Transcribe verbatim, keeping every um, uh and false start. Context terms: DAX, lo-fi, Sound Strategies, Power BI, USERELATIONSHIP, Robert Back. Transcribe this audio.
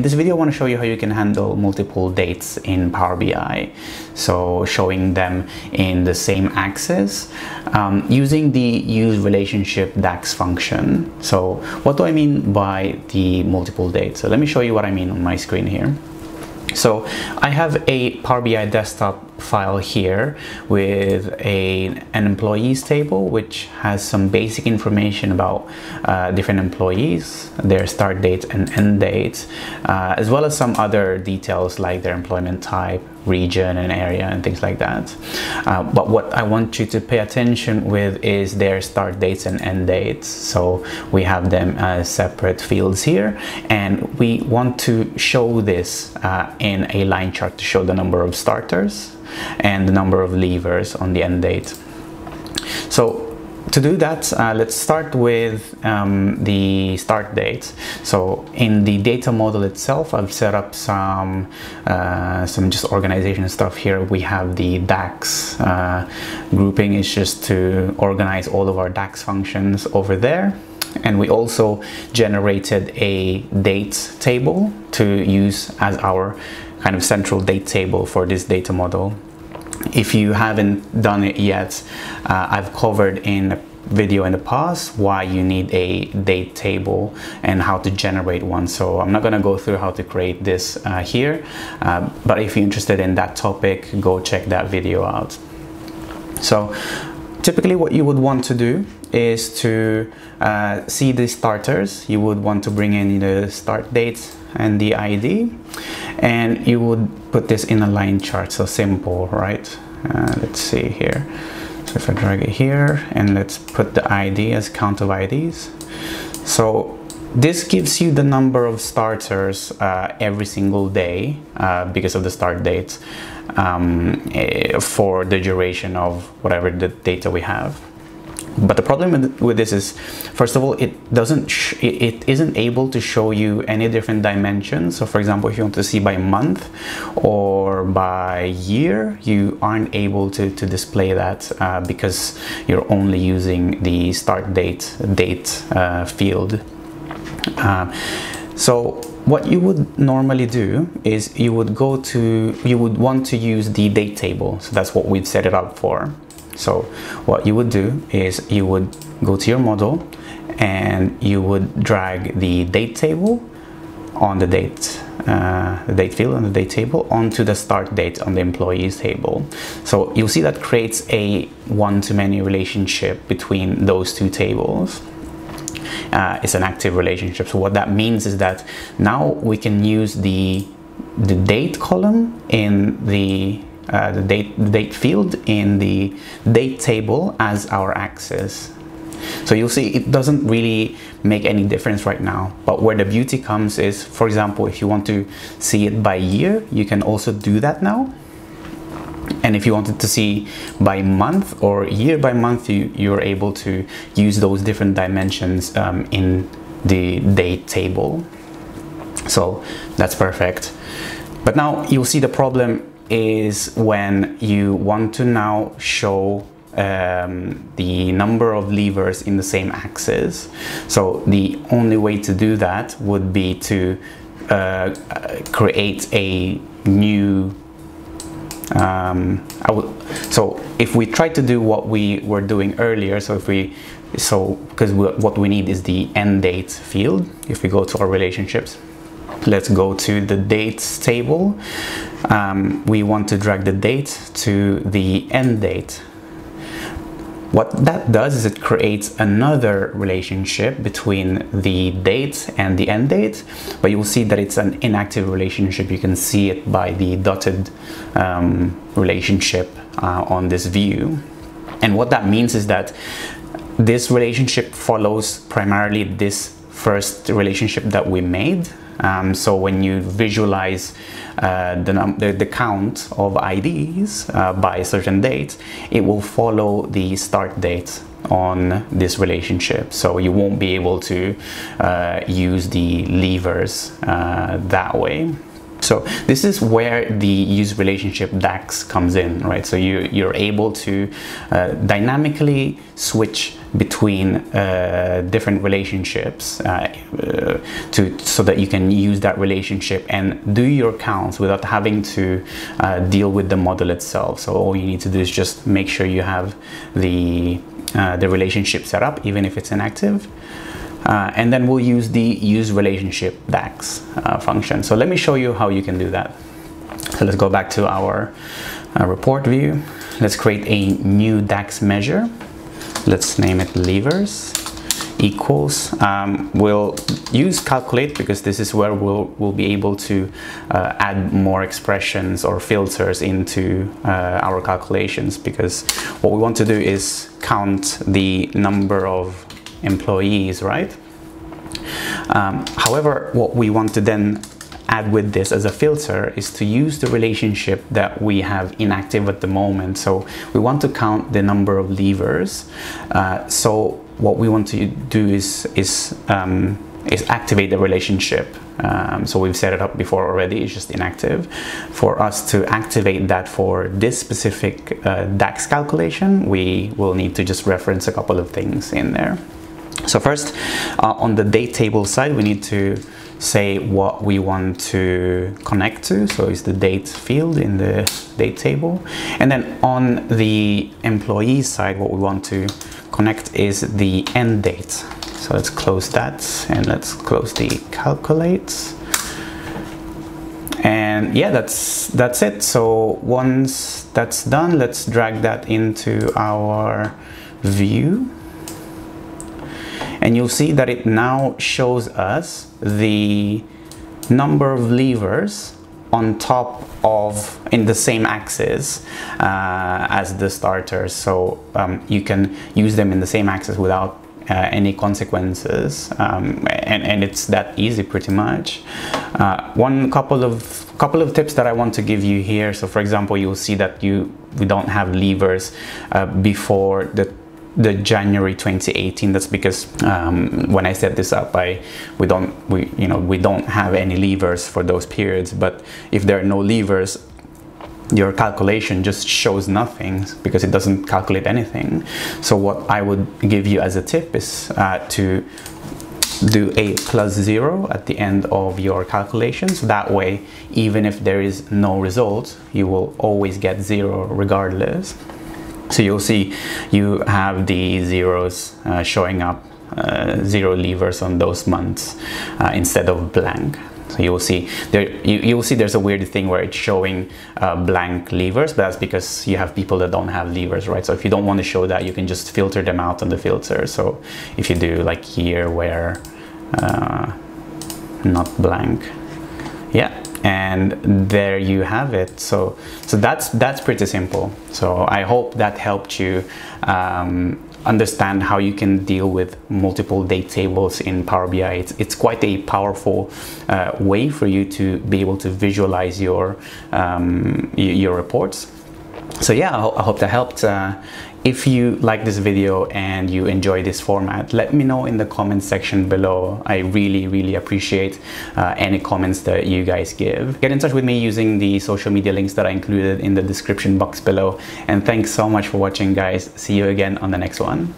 In this video, I want to show you how you can handle multiple dates in Power B I. So showing them in the same axis um, using the USERELATIONSHIP DAX function. So what do I mean by the multiple dates? So let me show you what I mean on my screen here. So I have a Power B I desktop file here with a, an employees table, which has some basic information about uh, different employees, their start dates and end dates, uh, as well as some other details like their employment type, region and area and things like that. Uh, but what I want you to pay attention with is their start dates and end dates. So we have them as separate fields here, and we want to show this uh, in a line chart to show the number of starters and the number of leavers on the end date. So to do that, uh, let's start with um, the start date. So in the data model itself, I've set up some uh, some just organization stuff here. We have the DAX uh, grouping. It's just to organize all of our DAX functions over there. And we also generated a date table to use as our kind of central date table for this data model. If you haven't done it yet, uh, I've covered in a video in the past why you need a date table and how to generate one. So I'm not going to go through how to create this uh, here, uh, but if you're interested in that topic, go check that video out. So typically what you would want to do is to uh, see the starters. You would want to bring in the start date and the I D, and you would put this in a line chart. So simple, right? Uh, let's see here. So if I drag it here, and let's put the I D as count of I Ds. So this gives you the number of starters uh, every single day uh, because of the start date um, for the duration of whatever the data we have. But the problem with this is, first of all, it doesn't sh it isn't able to show you any different dimensions. So for example, if you want to see by month or by year, you aren't able to, to display that uh, because you're only using the start date date uh, field. Uh, so what you would normally do is you would go to you would want to use the date table. So that's what we've set it up for. So what you would do is you would go to your model and you would drag the date table on the date, uh, the date field on the date table onto the start date on the employees table. So you'll see that creates a one-to-many relationship between those two tables. Uh, it's an active relationship. So what that means is that now we can use the, the date column in the Uh, the date the date field in the date table as our axis. So you'll see it doesn't really make any difference right now, but where the beauty comes is, for example, if you want to see it by year, you can also do that now. And if you wanted to see by month or year by month, you, you're able to use those different dimensions um, in the date table. So that's perfect. But now you'll see the problem is when you want to now show um, the number of levers in the same axis. So the only way to do that would be to uh, create a new um, I would, so if we try to do what we were doing earlier, so if we so because what we need is the end date field. If we go to our relationships, let's go to the dates table. Um, we want to drag the date to the end date. What that does is it creates another relationship between the date and the end date, but you will see that it's an inactive relationship. You can see it by the dotted um, relationship uh, on this view. And what that means is that this relationship follows primarily this first relationship that we made. Um, so when you visualize uh, the, num the, the count of I Ds uh, by a certain date, it will follow the start date on this relationship. So you won't be able to uh, use the levers uh, that way. So this is where the user relationship DAX comes in, right? So you, you're able to uh, dynamically switch between uh, different relationships uh, uh, to so that you can use that relationship and do your counts without having to uh, deal with the model itself. So all you need to do is just make sure you have the uh, the relationship set up, even if it's inactive. Uh, and then we'll use the use relationship DAX uh, function. So let me show you how you can do that. So let's go back to our uh, report view. Let's create a new DAX measure. Let's name it levers equals. Um, we'll use calculate because this is where we'll, we'll be able to uh, add more expressions or filters into uh, our calculations, because what we want to do is count the number of employees, right? Um, however, what we want to then add with this as a filter is to use the relationship that we have inactive at the moment. So we want to count the number of levers. Uh, so what we want to do is is um, is activate the relationship. Um, so we've set it up before already, it's just inactive. For us to activate that for this specific uh, DAX calculation, we will need to just reference a couple of things in there. So first, uh, on the date table side, we need to say what we want to connect to. So it's the date field in the date table. And then on the employee side, what we want to connect is the end date. So let's close that and let's close the calculate. And yeah, that's that's it. So once that's done, let's drag that into our view. And you'll see that it now shows us the number of levers on top of, in the same axis uh, as the starters. So um, you can use them in the same axis without uh, any consequences. Um, and, and it's that easy pretty much. Uh, one couple of couple of tips that I want to give you here. So for example, you'll see that you we don't have levers uh, before the the January twenty eighteen. That's because um, when I set this up, I we don't we you know we don't have any levers for those periods. But if there are no levers, your calculation just shows nothing because it doesn't calculate anything. So what I would give you as a tip is uh, to do a plus zero at the end of your calculations. That way, even if there is no result, you will always get zero regardless. So you'll see you have the zeros uh, showing up, uh, zero levers on those months uh, instead of blank. So you'll see there you, you'll see there's a weird thing where it's showing uh, blank levers, but that's because you have people that don't have levers, right? So if you don't want to show that, you can just filter them out on the filter. So if you do like year where uh, not blank, yeah. And there you have it. So, so that's that's pretty simple. So I hope that helped you um, understand how you can deal with multiple date tables in Power B I. It's, it's quite a powerful uh, way for you to be able to visualize your um, your reports. So yeah, I, ho I hope that helped. Uh, If you like this video and you enjoy this format, let me know in the comments section below. I really, really appreciate uh, any comments that you guys give. Get in touch with me using the social media links that I included in the description box below. And thanks so much for watching, guys. See you again on the next one.